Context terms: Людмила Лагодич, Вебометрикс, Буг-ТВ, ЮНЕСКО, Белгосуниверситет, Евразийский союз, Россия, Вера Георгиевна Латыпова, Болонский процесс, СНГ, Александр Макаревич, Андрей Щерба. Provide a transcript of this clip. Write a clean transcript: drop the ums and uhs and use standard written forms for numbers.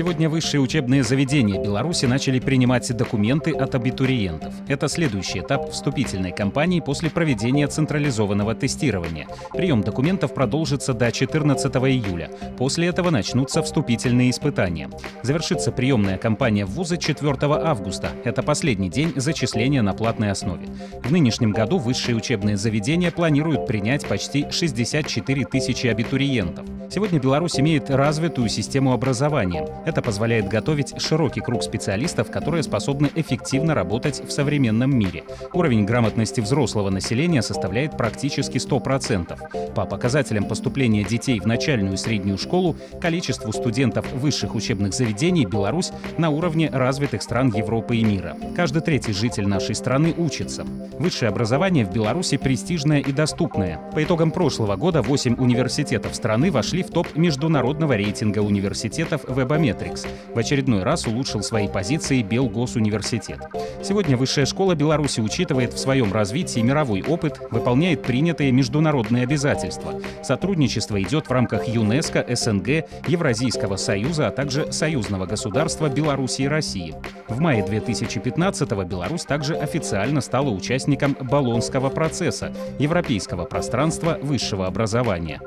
Сегодня высшие учебные заведения Беларуси начали принимать документы от абитуриентов. Это следующий этап вступительной кампании после проведения централизованного тестирования. Прием документов продолжится до 14 июля. После этого начнутся вступительные испытания. Завершится приемная кампания в вузы 4 августа. Это последний день зачисления на платной основе. В нынешнем году высшие учебные заведения планируют принять почти 64 тысячи абитуриентов. Сегодня Беларусь имеет развитую систему образования. Это позволяет готовить широкий круг специалистов, которые способны эффективно работать в современном мире. Уровень грамотности взрослого населения составляет практически 100%. По показателям поступления детей в начальную и среднюю школу, количеству студентов высших учебных заведений Беларусь на уровне развитых стран Европы и мира. Каждый третий житель нашей страны учится. Высшее образование в Беларуси престижное и доступное. По итогам прошлого года 8 университетов страны вошли в топ международного рейтинга университетов «Вебометрикс». В очередной раз улучшил свои позиции Белгосуниверситет. Сегодня Высшая школа Беларуси учитывает в своем развитии мировой опыт, выполняет принятые международные обязательства. Сотрудничество идет в рамках ЮНЕСКО, СНГ, Евразийского союза, а также союзного государства Беларуси и России. В мае 2015-го Беларусь также официально стала участником Болонского процесса – Европейского пространства высшего образования.